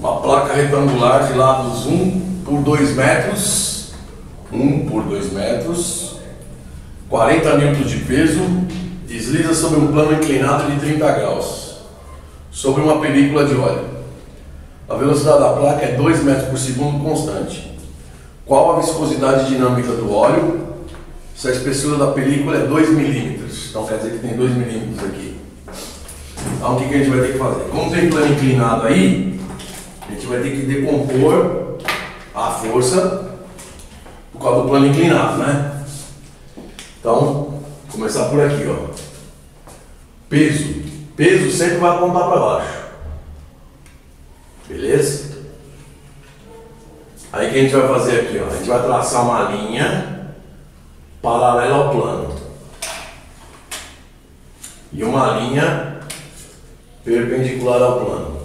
Uma placa retangular de lados 1 por 2 metros, 1 por 2 metros, 40 N de peso, desliza sobre um plano inclinado de 30 graus, sobre uma película de óleo. A velocidade da placa é 2 metros por segundo constante. Qual a viscosidade dinâmica do óleo? Se a espessura da película é 2 milímetros, então quer dizer que tem 2 milímetros aqui. Então o que a gente vai ter que fazer? Como tem plano inclinado aí, a gente vai ter que decompor a força por causa do plano inclinado, né? Então, começar por aqui, ó. Peso. Peso sempre vai apontar para baixo. Beleza? Aí o que a gente vai fazer aqui, ó? A gente vai traçar uma linha paralela ao plano e uma linha perpendicular ao plano.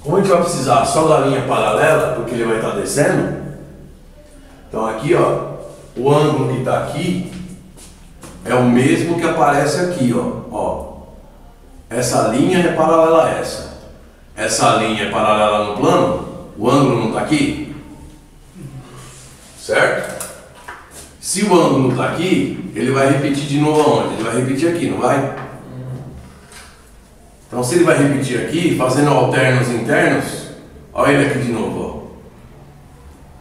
Como a gente vai precisar só da linha paralela, porque ele vai estar descendo, então aqui, ó, o ângulo que está aqui é o mesmo que aparece aqui, ó. Essa linha é paralela a essa. Essa linha é paralela no plano, o ângulo não está aqui, certo? Se o ângulo não está aqui, ele vai repetir de novo aonde? Ele vai repetir aqui, não vai? Então se ele vai repetir aqui, fazendo alternos internos, olha ele aqui de novo,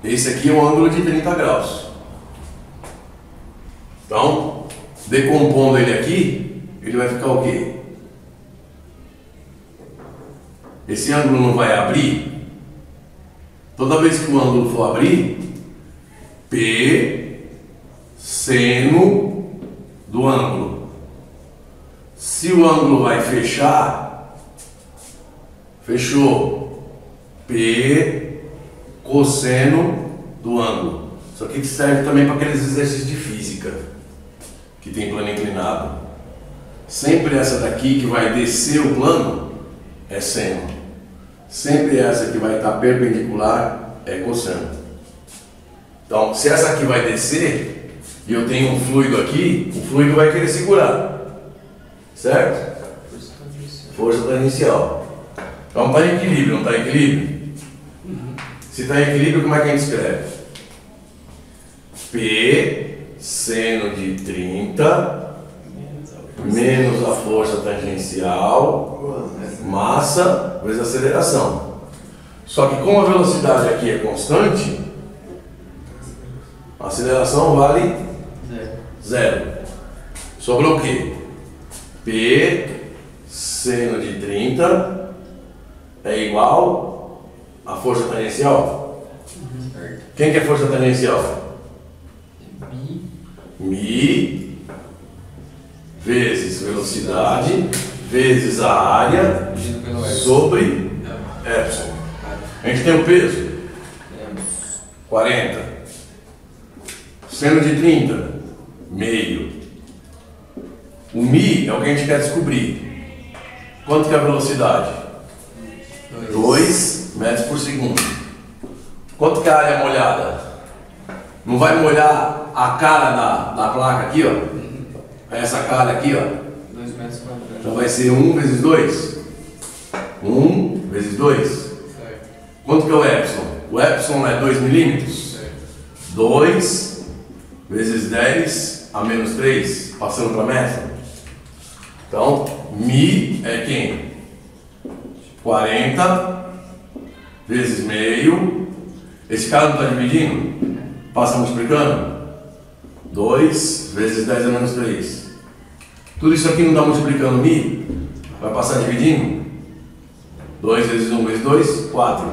ó. Esse aqui é um ângulo de 30 graus. Então, decompondo ele aqui, ele vai ficar o quê? Esse ângulo não vai abrir? Toda vez que o ângulo for abrir, P seno do ângulo. Se o ângulo vai fechar, fechou, P cosseno do ângulo. Isso aqui serve também para aqueles exercícios de física que tem plano inclinado. Sempre essa daqui que vai descer o plano é seno. Sempre essa que vai estar perpendicular é cosseno. Então, se essa aqui vai descer e eu tenho um fluido aqui, o fluido vai querer segurar, certo? Força tangencial. Então está em equilíbrio, não está em equilíbrio? Se está em equilíbrio, como é que a gente escreve? P seno de 30 menos a força tangencial, massa, vezes aceleração. Só que como a velocidade aqui é constante, a aceleração vale zero. Sobrou o quê? P seno de 30 é igual a força tangencial. Quem que é força tangencial? Mi vezes velocidade, vezes a área, sobre Epsilon. A gente tem o peso, 40, seno de 30, meio. O mi é o que a gente quer descobrir. Quanto que é a velocidade? 2 metros por segundo. Quanto que é a área molhada? Não vai molhar a cara da placa aqui, ó. Essa cara aqui, ó. 2 metros quadrados. Então vai ser 1 vezes 2. 1 vezes 2. Certo. Quanto que é o Epsilon? O Epsilon é 2 milímetros. Certo. 2 vezes 10 a menos 3, passando para metro. Então, mi é quem? 40 vezes meio. Esse cara não está dividindo? Passa multiplicando. 2 vezes 10 a menos 3. Tudo isso aqui não dá multiplicando mi? Vai passar dividindo? 2 vezes 1 vezes 2, 4.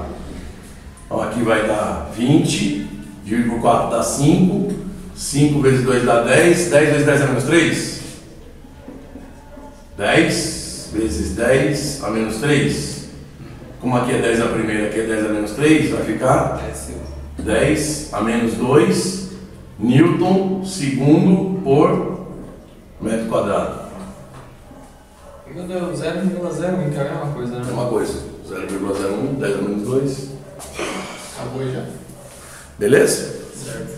Então aqui vai dar 20, dividido por 4 dá 5, 5 vezes 2 dá 10, 10 vezes 10 a menos 3. 10 vezes 10 a menos 3. Como aqui é 10 a primeira, aqui é 10 a menos 3, vai ficar 10 a menos 2. Newton segundo por metro quadrado. Meu Deus, 0,01 então é uma coisa, né? É uma coisa. 0,01, 10 a menos 2. Acabou já. Beleza? Certo.